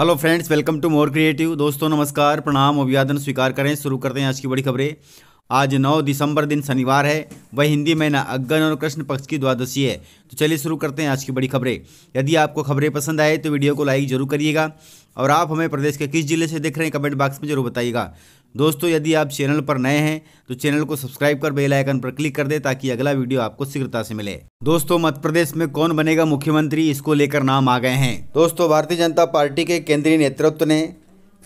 Hello friends, welcome to more creative. दोस्तों नमस्कार, प्रणाम, अभिवादन स्वीकार करें। शुरू करते हैं आज की बड़ी खबरें। आज 9 दिसंबर दिन शनिवार है, वह हिंदी महीना अग्गन और कृष्ण पक्ष की द्वादशी है। तो चलिए शुरू करते हैं आज की बड़ी खबरें। यदि आपको खबरें पसंद आए तो वीडियो को लाइक जरूर करिएगा और आप हमें प्रदेश के किस जिले से देख रहे हैं कमेंट बॉक्स में जरूर बताइएगा। दोस्तों यदि आप चैनल पर नए हैं तो चैनल को सब्सक्राइब कर बेल आइकन पर क्लिक कर दें ताकि अगला वीडियो आपको शीघ्रता से मिले। दोस्तों मध्य प्रदेश में कौन बनेगा मुख्यमंत्री, इसको लेकर नाम आ गए हैं। दोस्तों भारतीय जनता पार्टी के केंद्रीय नेतृत्व ने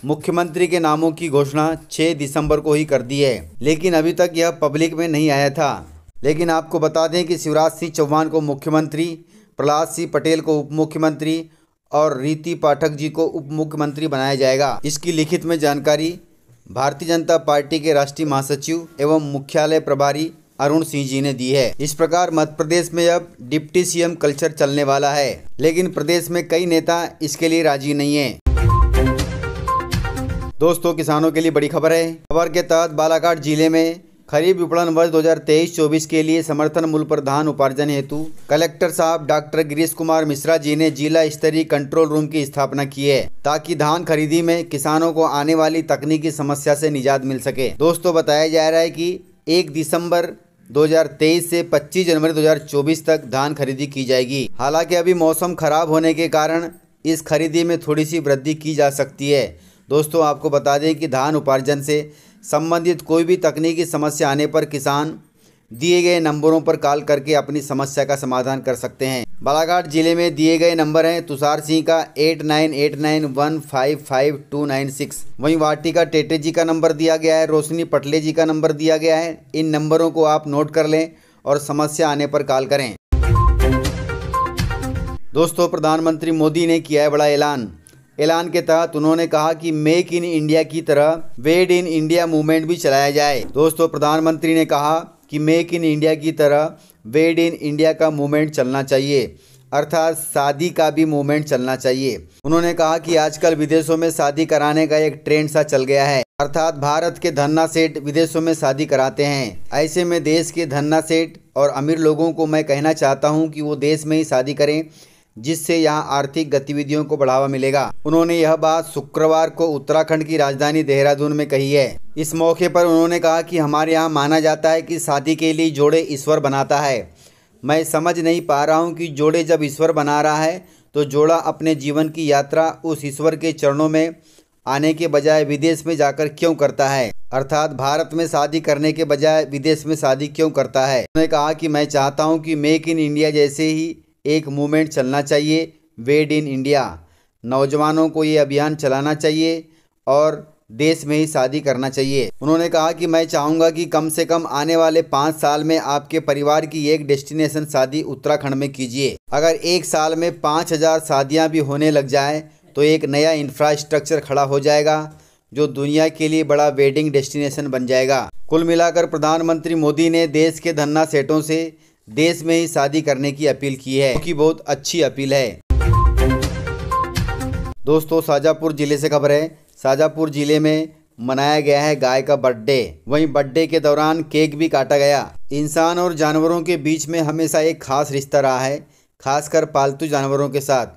मुख्यमंत्री के नामों की घोषणा 6 दिसंबर को ही कर दी है, लेकिन अभी तक यह पब्लिक में नहीं आया था। लेकिन आपको बता दें कि शिवराज सिंह चौहान को मुख्यमंत्री, प्रहलाद सिंह पटेल को उप मुख्यमंत्री और रीति पाठक जी को उप मुख्यमंत्री बनाया जाएगा। इसकी लिखित में जानकारी भारतीय जनता पार्टी के राष्ट्रीय महासचिव एवं मुख्यालय प्रभारी अरुण सिंह जी ने दी है। इस प्रकार मध्य प्रदेश में अब डिप्टी सीएम कल्चर चलने वाला है, लेकिन प्रदेश में कई नेता इसके लिए राजी नहीं है। दोस्तों किसानों के लिए बड़ी खबर है। खबर के तहत बालाघाट जिले में खरीफ विपणन वर्ष 2023-24 के लिए समर्थन मूल्य पर धान उपार्जन हेतु कलेक्टर साहब डॉक्टर गिरीश कुमार मिश्रा जी ने जिला स्तरीय कंट्रोल रूम की स्थापना की है ताकि धान खरीदी में किसानों को आने वाली तकनीकी समस्या से निजात मिल सके। दोस्तों बताया जा रहा है कि 1 दिसंबर 2023 से 25 जनवरी 2024 तक धान खरीदी की जाएगी। हालांकि अभी मौसम खराब होने के कारण इस खरीदी में थोड़ी सी वृद्धि की जा सकती है। दोस्तों आपको बता दें कि धान उपार्जन से संबंधित कोई भी तकनीकी समस्या आने पर किसान दिए गए नंबरों पर कॉल करके अपनी समस्या का समाधान कर सकते हैं। बालाघाट जिले में दिए गए नंबर हैं तुषार सिंह का 8989155296, वहीं वाटिका टेटे जी का नंबर दिया गया है, रोशनी पटले जी का नंबर दिया गया है। इन नंबरों को आप नोट कर लें और समस्या आने पर कॉल करें। दोस्तों प्रधानमंत्री मोदी ने किया है बड़ा ऐलान के तहत उन्होंने कहा कि मेक इन इंडिया की तरह वेड इन इंडिया मूवमेंट भी चलाया जाए। दोस्तों प्रधानमंत्री ने कहा कि मेक इन इंडिया की तरह वेड इन इंडिया का मूवमेंट चलना चाहिए, अर्थात शादी का भी मूवमेंट चलना चाहिए। उन्होंने कहा कि आजकल विदेशों में शादी कराने का एक ट्रेंड सा चल गया है, अर्थात भारत के धन्ना सेठ विदेशों में शादी कराते हैं। ऐसे में देश के धन्ना सेठ और अमीर लोगों को मैं कहना चाहता हूँ कि वो देश में ही शादी करें, जिससे यहां आर्थिक गतिविधियों को बढ़ावा मिलेगा। उन्होंने यह बात शुक्रवार को उत्तराखंड की राजधानी देहरादून में कही है। इस मौके पर उन्होंने कहा कि हमारे यहां माना जाता है कि शादी के लिए जोड़े ईश्वर बनाता है। मैं समझ नहीं पा रहा हूं कि जोड़े जब ईश्वर बना रहा है तो जोड़ा अपने जीवन की यात्रा उस ईश्वर के चरणों में आने के बजाय विदेश में जाकर क्यों करता है, अर्थात भारत में शादी करने के बजाय विदेश में शादी क्यों करता है। उन्होंने कहा कि मैं चाहता हूँ कि मेक इन इंडिया जैसे ही एक मूवमेंट चलना चाहिए, वेड इन इंडिया। नौजवानों को ये अभियान चलाना चाहिए और देश में ही शादी करना चाहिए। उन्होंने कहा कि मैं चाहूँगा कि कम से कम आने वाले 5 साल में आपके परिवार की एक डेस्टिनेशन शादी उत्तराखंड में कीजिए। अगर एक साल में 5000 शादियाँ भी होने लग जाए तो एक नया इंफ्रास्ट्रक्चर खड़ा हो जाएगा जो दुनिया के लिए बड़ा वेडिंग डेस्टिनेशन बन जाएगा। कुल मिलाकर प्रधानमंत्री मोदी ने देश के धन्ना सेठों से देश में ही शादी करने की अपील की है, क्योंकि बहुत अच्छी अपील है। दोस्तों शाजापुर जिले से खबर है। शाजापुर जिले में मनाया गया है गाय का बर्थडे, वहीं बर्थडे के दौरान केक भी काटा गया। इंसान और जानवरों के बीच में हमेशा एक खास रिश्ता रहा है, खासकर पालतू जानवरों के साथ।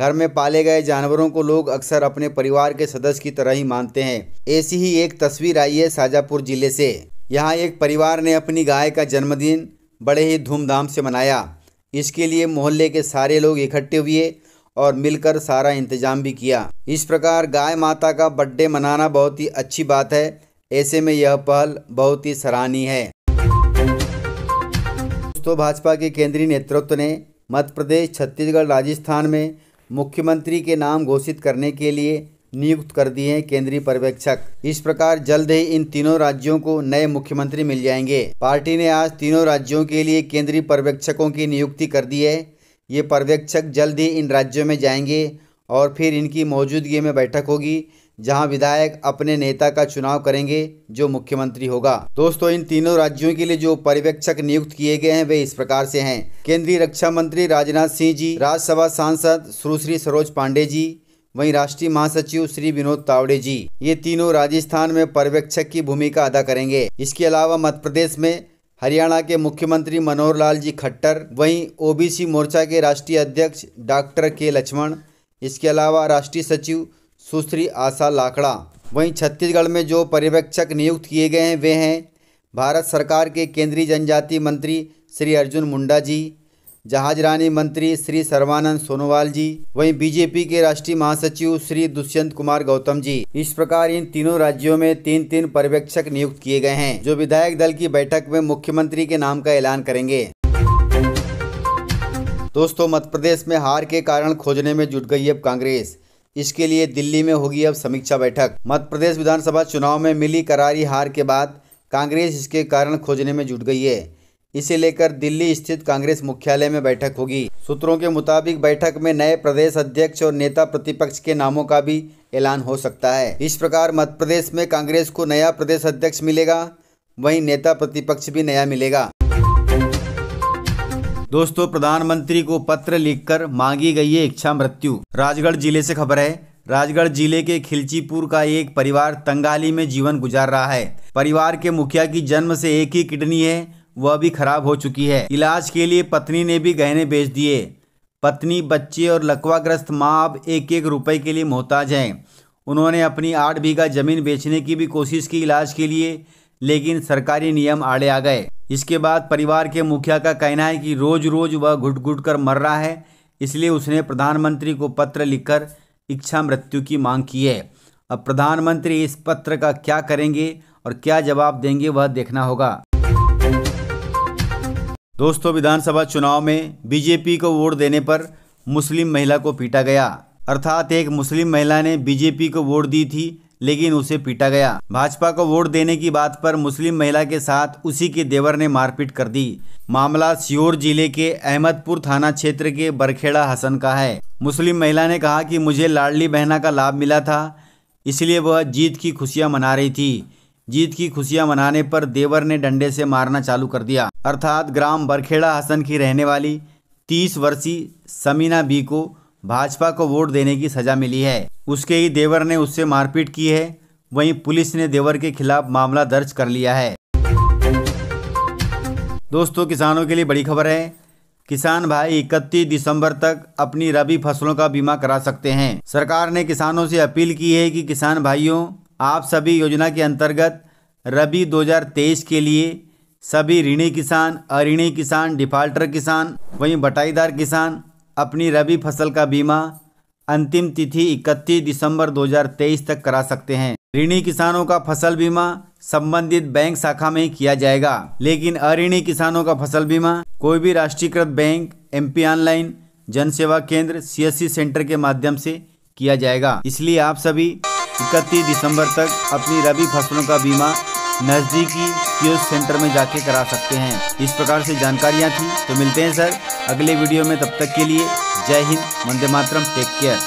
घर में पाले गए जानवरों को लोग अक्सर अपने परिवार के सदस्य की तरह ही मानते हैं। ऐसी ही एक तस्वीर आई है शाजापुर जिले से। यहाँ एक परिवार ने अपनी गाय का जन्मदिन बड़े ही धूमधाम से मनाया। इसके लिए मोहल्ले के सारे लोग इकट्ठे हुए और मिलकर सारा इंतजाम भी किया। इस प्रकार गाय माता का बर्थडे मनाना बहुत ही अच्छी बात है, ऐसे में यह पहल बहुत ही सराहनीय है। दोस्तों भाजपा के केंद्रीय नेतृत्व ने मध्य प्रदेश, छत्तीसगढ़, राजस्थान में मुख्यमंत्री के नाम घोषित करने के लिए नियुक्त कर दिए हैं केंद्रीय पर्यवेक्षक। इस प्रकार जल्द ही इन तीनों राज्यों को नए मुख्यमंत्री मिल जाएंगे। पार्टी ने आज तीनों राज्यों के लिए केंद्रीय पर्यवेक्षकों की नियुक्ति कर दी है। ये पर्यवेक्षक जल्द ही इन राज्यों में जाएंगे और फिर इनकी मौजूदगी में बैठक होगी, जहां विधायक अपने नेता का चुनाव करेंगे जो मुख्यमंत्री होगा। दोस्तों इन तीनों राज्यों के लिए जो पर्यवेक्षक नियुक्त किए गए हैं वे इस प्रकार से हैं: केंद्रीय रक्षा मंत्री राजनाथ सिंह जी, राज्यसभा सांसद सुश्री सरोज पांडे जी, वहीं राष्ट्रीय महासचिव श्री विनोद तावड़े जी। ये तीनों राजस्थान में पर्यवेक्षक की भूमिका अदा करेंगे। इसके अलावा मध्य प्रदेश में हरियाणा के मुख्यमंत्री मनोहर लाल जी खट्टर, वहीं ओबीसी मोर्चा के राष्ट्रीय अध्यक्ष डॉक्टर के लक्ष्मण, इसके अलावा राष्ट्रीय सचिव सुश्री आशा लाखड़ा। वहीं छत्तीसगढ़ में जो पर्यवेक्षक नियुक्त किए गए हैं वे हैं भारत सरकार के केंद्रीय जनजातीय मंत्री श्री अर्जुन मुंडा जी, जहाजरानी मंत्री श्री सर्वानंद सोनोवाल जी, वहीं बीजेपी के राष्ट्रीय महासचिव श्री दुष्यंत कुमार गौतम जी। इस प्रकार इन तीनों राज्यों में तीन तीन पर्यवेक्षक नियुक्त किए गए हैं जो विधायक दल की बैठक में मुख्यमंत्री के नाम का ऐलान करेंगे। दोस्तों, मध्य प्रदेश में हार के कारण खोजने में जुट गई अब कांग्रेस। इसके लिए दिल्ली में होगी अब समीक्षा बैठक। मध्य प्रदेश विधानसभा चुनाव में मिली करारी हार के बाद कांग्रेस इसके कारण खोजने में जुट गई है। इसे लेकर दिल्ली स्थित कांग्रेस मुख्यालय में बैठक होगी। सूत्रों के मुताबिक बैठक में नए प्रदेश अध्यक्ष और नेता प्रतिपक्ष के नामों का भी ऐलान हो सकता है। इस प्रकार मध्य प्रदेश में कांग्रेस को नया प्रदेश अध्यक्ष मिलेगा, वहीं नेता प्रतिपक्ष भी नया मिलेगा। दोस्तों, प्रधानमंत्री को पत्र लिखकर मांगी गई है इच्छा मृत्यु। राजगढ़ जिले से खबर है। राजगढ़ जिले के खिलचीपुर का एक परिवार तंगाली में जीवन गुजार रहा है। परिवार के मुखिया की जन्म से एक ही किडनी है, वह भी खराब हो चुकी है। इलाज के लिए पत्नी ने भी गहने बेच दिए। पत्नी, बच्चे और लकवाग्रस्त मां अब एक एक रुपए के लिए मोहताज हैं। उन्होंने अपनी 8 बीघा जमीन बेचने की भी कोशिश की इलाज के लिए, लेकिन सरकारी नियम आड़े आ गए। इसके बाद परिवार के मुखिया का कहना है कि रोज रोज वह घुट घुट कर मर रहा है, इसलिए उसने प्रधानमंत्री को पत्र लिखकर इच्छा मृत्यु की मांग की है। अब प्रधानमंत्री इस पत्र का क्या करेंगे और क्या जवाब देंगे, वह देखना होगा। दोस्तों, विधानसभा चुनाव में बीजेपी को वोट देने पर मुस्लिम महिला को पीटा गया। अर्थात एक मुस्लिम महिला ने बीजेपी को वोट दी थी, लेकिन उसे पीटा गया। भाजपा को वोट देने की बात पर मुस्लिम महिला के साथ उसी के देवर ने मारपीट कर दी। मामला सीहोर जिले के अहमदपुर थाना क्षेत्र के बरखेड़ा हसन का है। मुस्लिम महिला ने कहा कि मुझे लाडली बहना का लाभ मिला था, इसलिए वह जीत की खुशियाँ मना रही थी। जीत की खुशियां मनाने पर देवर ने डंडे से मारना चालू कर दिया। अर्थात ग्राम बरखेड़ा हसन की रहने वाली 30 वर्षीय समीना बी को भाजपा को वोट देने की सजा मिली है। उसके ही देवर ने उससे मारपीट की है। वहीं पुलिस ने देवर के खिलाफ मामला दर्ज कर लिया है। दोस्तों, किसानों के लिए बड़ी खबर है। किसान भाई 31 दिसंबर तक अपनी रबी फसलों का बीमा करा सकते हैं। सरकार ने किसानों से अपील की है कि किसान भाइयों, आप सभी योजना के अंतर्गत रबी 2023 के लिए सभी ऋणी किसान, अऋणी किसान, डिफाल्टर किसान, वहीं बटाईदार किसान अपनी रबी फसल का बीमा अंतिम तिथि 31 दिसंबर 2023 तक करा सकते हैं। ऋणी किसानों का फसल बीमा संबंधित बैंक शाखा में किया जाएगा, लेकिन अऋणी किसानों का फसल बीमा कोई भी राष्ट्रीयकृत बैंक, MP ऑनलाइन, जनसेवा केंद्र, CSC सेंटर के माध्यम से किया जाएगा। इसलिए आप सभी 31 दिसंबर तक अपनी रबी फसलों का बीमा नज़दीकी कियोस्क सेंटर में जाके करा सकते हैं। इस प्रकार से जानकारियाँ थी। तो मिलते हैं सर अगले वीडियो में। तब तक के लिए जय हिंद, वंदे मातरम, टेक केयर।